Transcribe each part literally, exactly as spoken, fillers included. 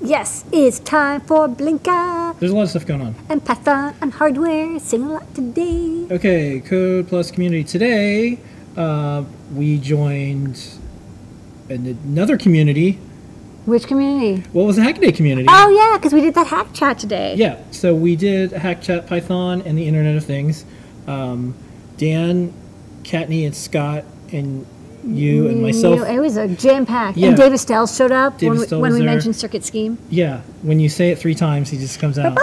Yes, it's time for Blinka. There's a lot of stuff going on. And Python and hardware, sing a lot today. Okay, Code Plus community today. Uh, we joined another community. Which community? Well, it was the Hackaday community. Oh, yeah, because we did that hack chat today. Yeah, so we did hack chat Python and the Internet of Things. Um, Dan, Katney, and Scott, and you and myself. You know, it was a jam-packed. Yeah. And Dave Estelle showed up Dave when, Estelle when we there. mentioned Circuit Scheme. Yeah, when you say it three times, he just comes out.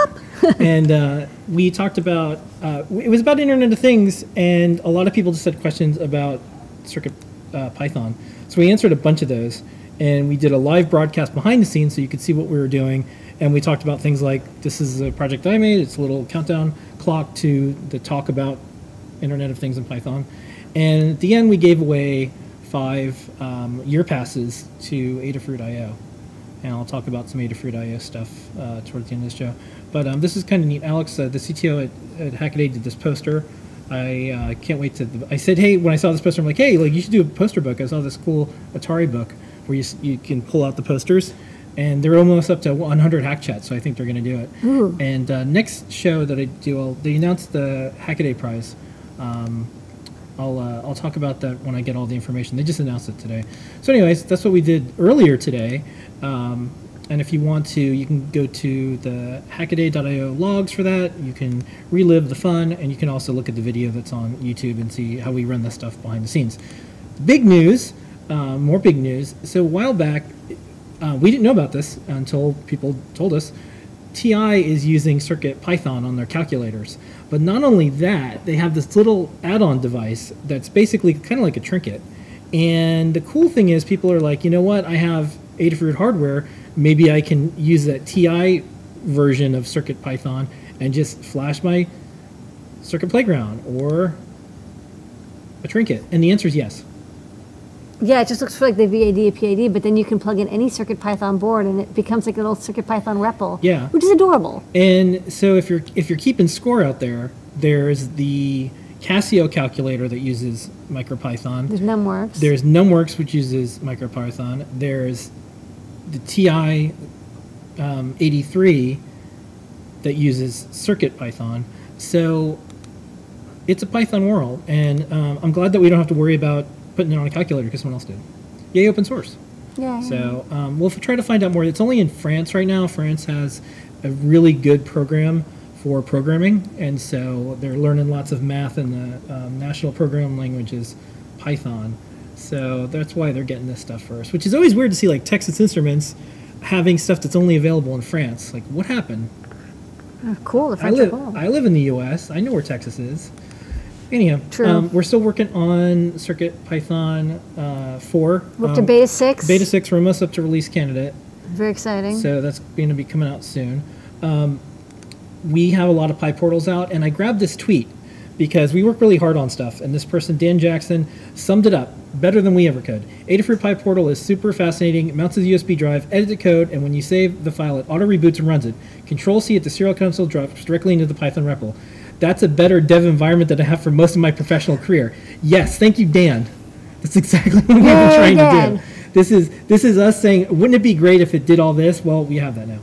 And uh, we talked about, uh, it was about Internet of Things, and a lot of people just had questions about Circuit uh, Python. So we answered a bunch of those. And we did a live broadcast behind the scenes so you could see what we were doing. And we talked about things like, this is a project I made. It's a little countdown clock to the talk about Internet of Things in Python. And at the end, we gave away five um, year passes to Adafruit I O. And I'll talk about some Adafruit I O stuff uh, towards the end of the show. But um, this is kind of neat. Alex, uh, the C T O at, at Hackaday, did this poster. I uh, can't wait to... I said, hey, when I saw this poster, I'm like, hey, like you should do a poster book. I saw this cool Atari book where you, you can pull out the posters, and they're almost up to one hundred hack chats, so I think they're going to do it. Ooh. And uh, next show that I do, I'll, they announced the Hackaday Prize. Um, I'll uh, I'll talk about that when I get all the information. They just announced it today. So anyways, that's what we did earlier today. Um, and if you want to, you can go to the hackaday dot I O logs for that. You can relive the fun, and you can also look at the video that's on YouTube and see how we run this stuff behind the scenes. Big news. Uh, more big news. So a while back, uh, we didn't know about this until people told us. T I is using CircuitPython on their calculators. But not only that, they have this little add-on device that's basically kind of like a trinket. And the cool thing is people are like, you know what, I have Adafruit hardware. Maybe I can use that T I version of CircuitPython and just flash my Circuit Playground or a trinket. And the answer is yes. Yeah, it just looks like the V A D or P A D, but then you can plug in any CircuitPython board, and it becomes like a little CircuitPython REPL, yeah, which is adorable. And so if you're if you're keeping score out there, there's the Casio calculator that uses MicroPython. There's NumWorks. There's NumWorks, which uses MicroPython. There's the T I um, eighty-three that uses CircuitPython. So it's a Python world, and um, I'm glad that we don't have to worry about putting it on a calculator because someone else did. Yay, open source. Yeah. So um, we'll try to find out more. It's only in France right now. France has a really good program for programming, and so they're learning lots of math, and the um, national program language is Python. So that's why they're getting this stuff first, which is always weird to see, like, Texas Instruments having stuff that's only available in France. Like, what happened? Oh, cool. The French I, live, are cool. I live in the U S I know where Texas is. Anyhow, um, we're still working on CircuitPython uh, four. We're up to um, Beta six. Beta six, we're almost up to release candidate. Very exciting. So that's going to be coming out soon. Um, we have a lot of PyPortals out, and I grabbed this tweet because we work really hard on stuff, and this person, Dan Jackson, summed it up better than we ever could. Adafruit PyPortal is super fascinating. It mounts as a U S B drive, edits the code, and when you save the file, it auto-reboots and runs it. Control C at the serial console drops directly into the Python R E P L. That's a better dev environment that I have for most of my professional career. Yes, thank you, Dan. That's exactly what we've been trying Dan. to do. This is this is us saying, wouldn't it be great if it did all this? Well, we have that now.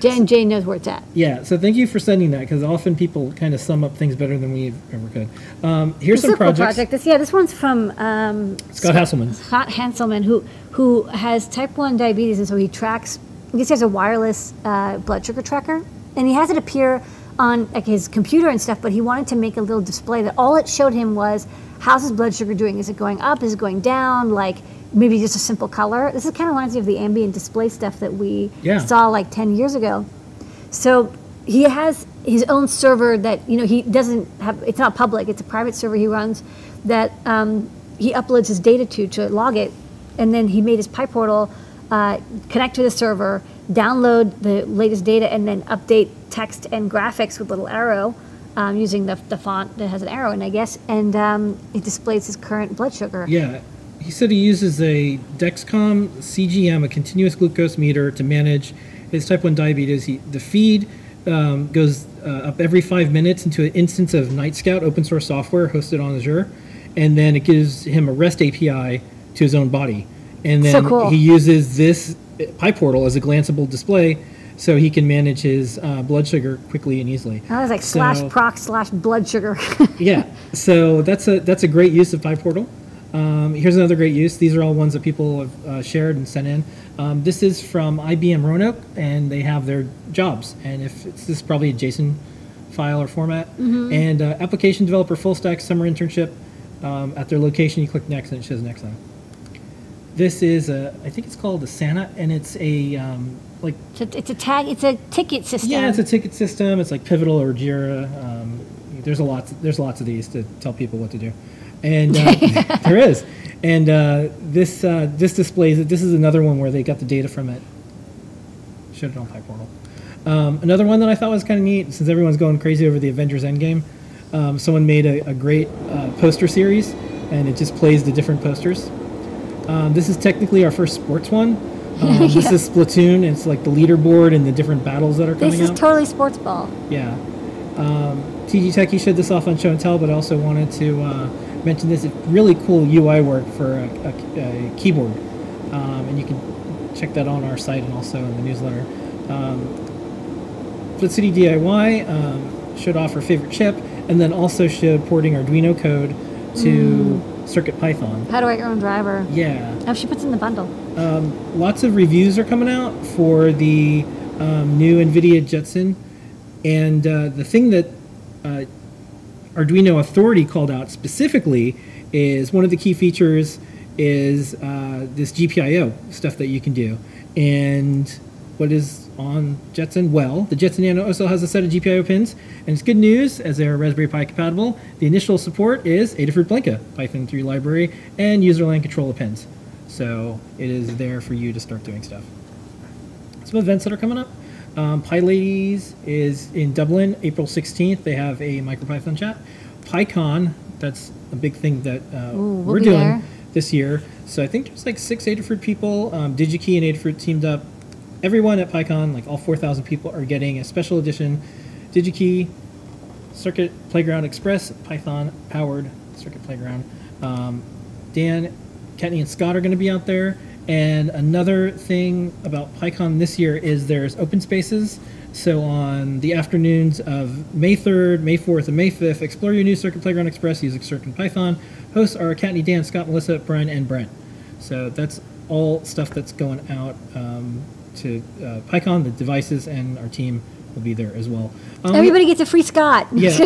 Dan J knows where it's at. Yeah, so thank you for sending that, because often people kind of sum up things better than we ever could. Um, here's this some projects. Cool project. This, yeah, this one's from um, Scott, Scott Hanselman. Scott Hanselman, who who has type one diabetes, and so he tracks. I guess he has a wireless uh, blood sugar tracker, and he has it appear on like his computer and stuff, but he wanted to make a little display that all it showed him was, how's his blood sugar doing? Is it going up? Is it going down? Like maybe just a simple color. This is kind of reminds me of the ambient display stuff that we yeah. saw like ten years ago. So he has his own server that, you know, he doesn't have, it's not public, it's a private server he runs that um, he uploads his data to, to log it. And then he made his PyPortal uh, connect to the server, download the latest data, and then update text and graphics with little arrow um, using the, the font that has an arrow in, I guess, and um, it displays his current blood sugar. Yeah, he said he uses a Dexcom C G M, a continuous glucose meter, to manage his type one diabetes. He, the feed um, goes uh, up every five minutes into an instance of Night Scout, open source software hosted on Azure, and then it gives him a REST A P I to his own body. And then so cool. he uses this PyPortal as a glanceable display, so he can manage his uh, blood sugar quickly and easily. I was like so, slash proc slash blood sugar. Yeah, so that's a that's a great use of PyPortal. Um, here's another great use. These are all ones that people have uh, shared and sent in. Um, this is from I B M Roanoke, and they have their jobs. And if it's, this is probably a JSON file or format. Mm-hmm. And uh, application developer full stack summer internship um, at their location. You click next, and it shows next on. This is a, I think it's called a Santa, and it's a um, like. So it's a tag. It's a ticket system. Yeah, it's a ticket system. It's like Pivotal or Jira. Um, there's a lot. There's lots of these to tell people what to do. And uh, there is, and uh, this uh, this displays it. This is another one where they got the data from it. Showed it on PyPortal. Um, another one that I thought was kind of neat, since everyone's going crazy over the Avengers Endgame. Um, someone made a, a great uh, poster series, and it just plays the different posters. Um, this is technically our first sports one. Um, yeah. This is Splatoon, and it's like the leaderboard and the different battles that are coming out. This is out. Totally sports ball. Yeah. Um, T G Techy showed this off on Show and Tell, but also wanted to. Uh, mentioned this really cool U I work for a, a, a keyboard, um, and you can check that on our site and also in the newsletter. Um, Flip City D I Y um, showed off her favorite chip, and then also showed porting Arduino code to mm. CircuitPython. How to write your own driver. Yeah. Oh, she puts in the bundle. Um, lots of reviews are coming out for the um, new NVIDIA Jetson, and uh, the thing that uh, Arduino Authority called out specifically is one of the key features is uh, this G P I O stuff that you can do. And what is on Jetson? Well, the Jetson Nano also has a set of G P I O pins, and it's good news as they're Raspberry Pi compatible. The initial support is Adafruit Blinka, Python three library, and userland controller pins. So it is there for you to start doing stuff. Some events that are coming up. Um, Pi Ladies is in Dublin, April sixteenth. They have a MicroPython chat. PyCon, that's a big thing that uh, Ooh, we'll we're doing there. This year. So I think there's like six Adafruit people. Um, DigiKey and Adafruit teamed up. Everyone at PyCon, like all four thousand people, are getting a special edition DigiKey Circuit Playground Express, Python-powered Circuit Playground. Um, Dan, Ketney, and Scott are going to be out there. And another thing about PyCon this year is there's open spaces. So on the afternoons of May third, May fourth, and May fifth, explore your new Circuit Playground Express using CircuitPython. Hosts are Katney, Dan, Scott, Melissa, Brian, and Brent. So that's all stuff that's going out um, to uh, PyCon. The devices and our team will be there as well. Um, Everybody we had, gets a free Scott. Yeah,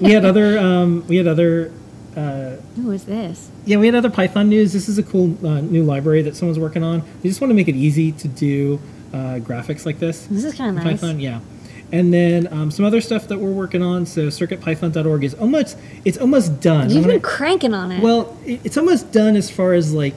we had other. Um, we had other. Uh, Who is this? Yeah, we had other Python news. This is a cool uh, new library that someone's working on. They just want to make it easy to do uh, graphics like this. This is kind of nice. Python, yeah. And then um, some other stuff that we're working on. So circuit python dot org is almost it's almost done. You've been cranking on it. Well, it, it's almost done as far as like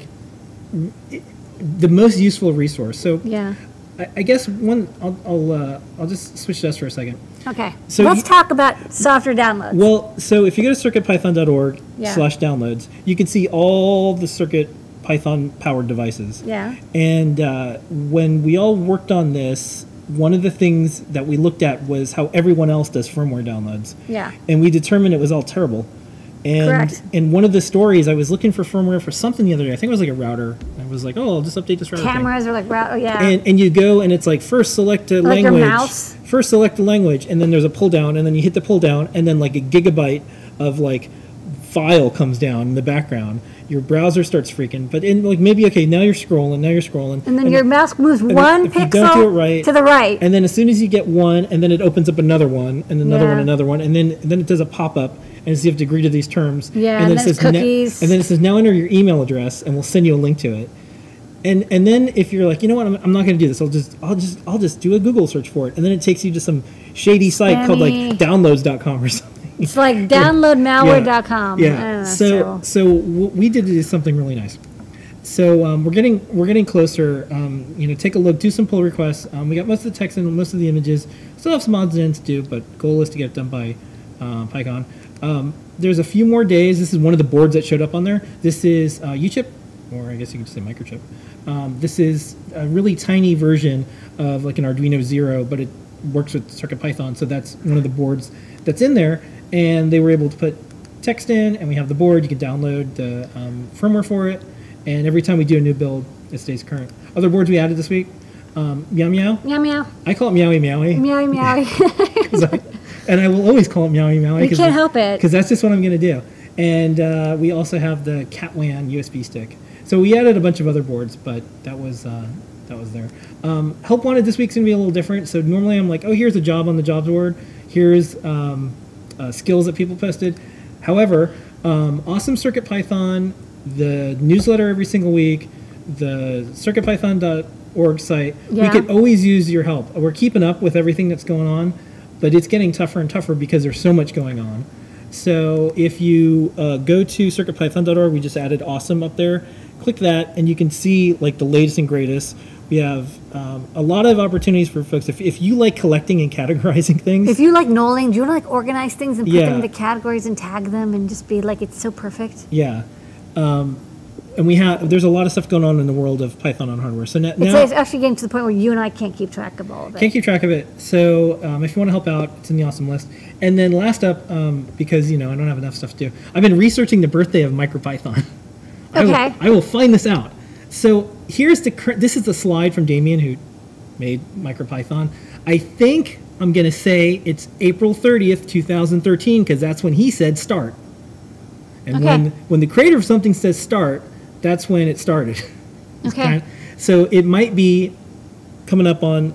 it, the most useful resource. So yeah. I, I guess one I'll I'll, uh, I'll just switch this for a second. Okay. So let's you, talk about software downloads. Well, so if you go to circuit python dot org yeah. slash downloads, you can see all the CircuitPython powered devices. Yeah. And uh, when we all worked on this, one of the things that we looked at was how everyone else does firmware downloads. Yeah. And we determined it was all terrible. And Correct. And one of the stories, I was looking for firmware for something the other day. I think it was like a router. I was like, oh, I'll just update this router. Cameras thing. Are like router, oh, yeah. And, and you go and it's like first select a like language. Your mouse. First select the language, and then there's a pull down, and then you hit the pull down, and then like a gigabyte of like file comes down in the background. Your browser starts freaking. But in like maybe okay, now you're scrolling, now you're scrolling, and then and your it, mouse moves one pixel you don't do it right, to the right, and then as soon as you get one, and then it opens up another one, and another yeah. one, another one, and then and then it does a pop up. And so you have to agree to these terms. Yeah, and then, and then it says cookies. And then it says, now enter your email address, and we'll send you a link to it. And and then if you're like, you know what, I'm, I'm not going to do this. I'll just I'll just I'll just do a Google search for it. And then it takes you to some shady site Spammy. Called like downloads dot com or something. It's like download malware dot com. Yeah. yeah. Know, so so, so what we did is something really nice. So um, we're getting we're getting closer. Um, you know, take a look, do some pull requests. Um, we got most of the text in, most of the images. Still have some odds and ends to do, but goal is to get it done by uh, PyCon. Um, there's a few more days. This is one of the boards that showed up on there. This is uh, U chip, or I guess you could say microchip. Um, this is a really tiny version of like an Arduino Zero, but it works with CircuitPython. So that's one of the boards that's in there. And they were able to put text in, and we have the board. You can download the um, firmware for it. And every time we do a new build, It stays current. Other boards we added this week, um, Meow Meow. Meow Meow. I call it Meowie Meowie. Meowie Meowie. And I will always call it Meowie Meowie. You can't help it. Because that's just what I'm going to do. And uh, we also have the Catlan U S B stick. So we added a bunch of other boards, but that was uh, that was there. Um, Help Wanted this week's going to be a little different. So normally I'm like, oh, here's a job on the jobs board. Here's um, uh, skills that people posted. However, um, awesome CircuitPython, the newsletter every single week, the circuit python dot org site. Yeah. We could always use your help. We're keeping up with everything that's going on, but it's getting tougher and tougher because there's so much going on. So if you uh, go to circuit python dot org, we just added awesome up there. Click that, and you can see like the latest and greatest. We have um, a lot of opportunities for folks. If, if you like collecting and categorizing things. If you like knowing, do you want to like organize things and put yeah. them into categories and tag them and just be like, it's so perfect? Yeah. Um, and we have, there's a lot of stuff going on in the world of Python on hardware. So now, now it's actually getting to the point where you and I can't keep track of all of it. Can't keep track of it. So um, if you want to help out, it's in the awesome list. And then last up, um, because you know I don't have enough stuff to do, I've been researching the birthday of MicroPython. Okay. I will, I will find this out. So here's the this is the slide from Damien who made MicroPython. I think I'm going to say it's April thirtieth, two thousand thirteen, because that's when he said start. And okay. when when the creator of something says start, that's when it started. Okay. Kind of, so it might be coming up on,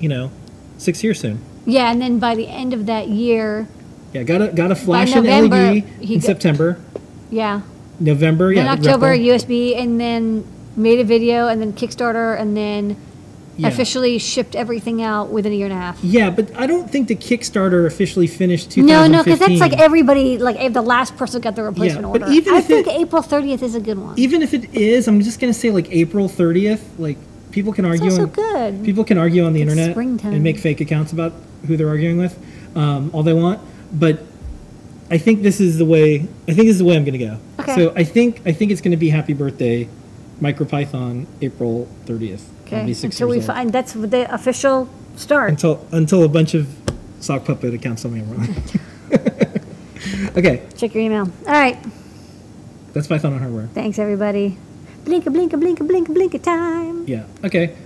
you know, six years soon. Yeah, and then by the end of that year. Yeah, got a got a flash in L E D in September. Yeah. November, then yeah. Then October, U S B, and then made a video, and then Kickstarter, and then yeah. officially shipped everything out within a year and a half. Yeah, but I don't think the Kickstarter officially finished two thousand fifteen. No, no, because that's like everybody, like the last person got the replacement yeah, but order. Even I if think it, April thirtieth is a good one. Even if it is, I'm just going to say like April thirtieth. Like people can argue. It's also on, good. People can argue on the it's internet springtime. And make fake accounts about who they're arguing with, um, all they want, but. I think this is the way. I think this is the way I'm going to go. Okay. So I think I think it's going to be Happy Birthday, MicroPython, April thirtieth. Okay. Until we old. find that's the official start. Until until a bunch of sock puppet accounts tell me I'm wrong. Okay. Check your email. All right. That's Python on hardware. Thanks everybody. Blinka, blinka, blinka, blinka, blinka time. Yeah. Okay.